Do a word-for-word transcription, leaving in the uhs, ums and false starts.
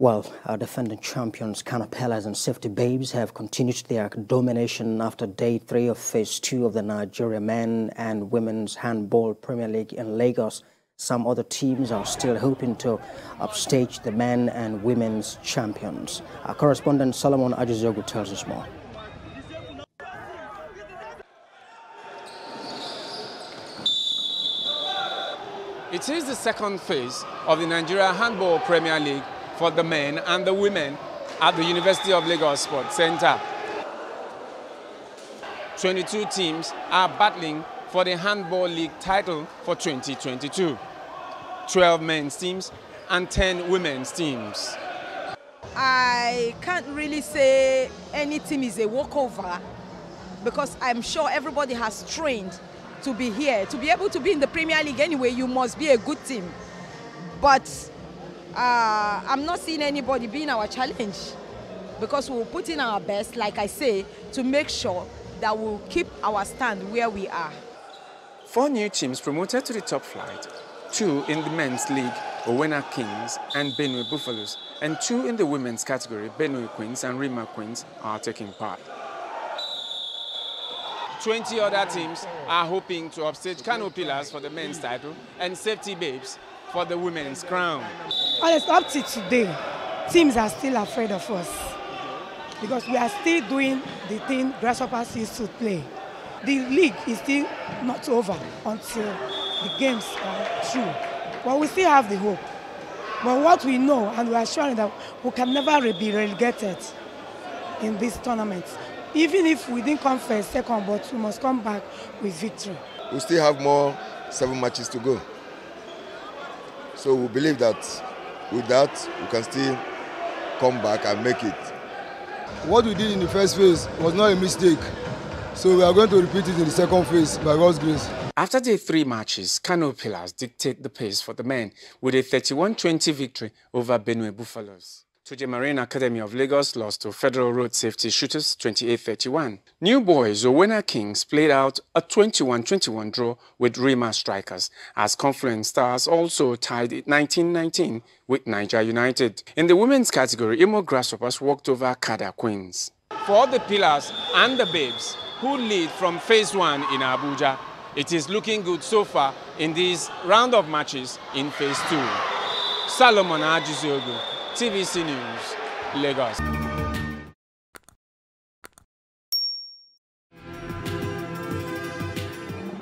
Well, our defending champions Kano Pillars and Safety Babes have continued their domination after day three of phase two of the Nigeria Men and Women's Handball Premier League in Lagos. Some other teams are still hoping to upstage the men and women's champions. Our correspondent Solomon Ajizogu tells us more. It is the second phase of the Nigeria Handball Premier League for the men and the women at the University of Lagos Sports Centre. twenty-two teams are battling for the Handball League title for twenty twenty-two. twelve men's teams and ten women's teams. I can't really say any team is a walkover because I'm sure everybody has trained to be here. To be able to be in the Premier League anyway, you must be a good team. But Uh, I'm not seeing anybody being our challenge because we'll put in our best, like I say, to make sure that we'll keep our stand where we are. Four new teams promoted to the top flight, two in the men's league, Owena Kings and Benue Buffaloes, and two in the women's category, Benue Queens and Rima Queens, are taking part. twenty other teams are hoping to upstage Kano Pillars for the men's title and Safety Babes for the women's crown. Honestly, up to today, teams are still afraid of us because we are still doing the thing Grasshoppers used to play. The league is still not over until the games are through. But we still have the hope. But what we know, and we are sure that we can never be relegated in this tournament. Even if we didn't come first, second, but we must come back with victory. We still have more seven matches to go. So we believe that with that, we can still come back and make it. What we did in the first phase was not a mistake. So we are going to repeat it in the second phase by God's grace. After the three matches, Kano Pillars dictate the pace for the men with a thirty-one twenty victory over Benue Buffaloes. Today, Marine Academy of Lagos lost to Federal Road Safety Shooters twenty-eight thirty-one. New boys Owena Kings played out a twenty-one twenty-one draw with Rima Strikers, as Confluence Stars also tied nineteen nineteen with Niger United. In the women's category, Imo Grasshoppers walked over Kada Queens. For the Pillars and the Babes, who lead from phase one in Abuja, it is looking good so far in this round of matches in phase two. Solomon Ajizogu, T V C News, Lagos.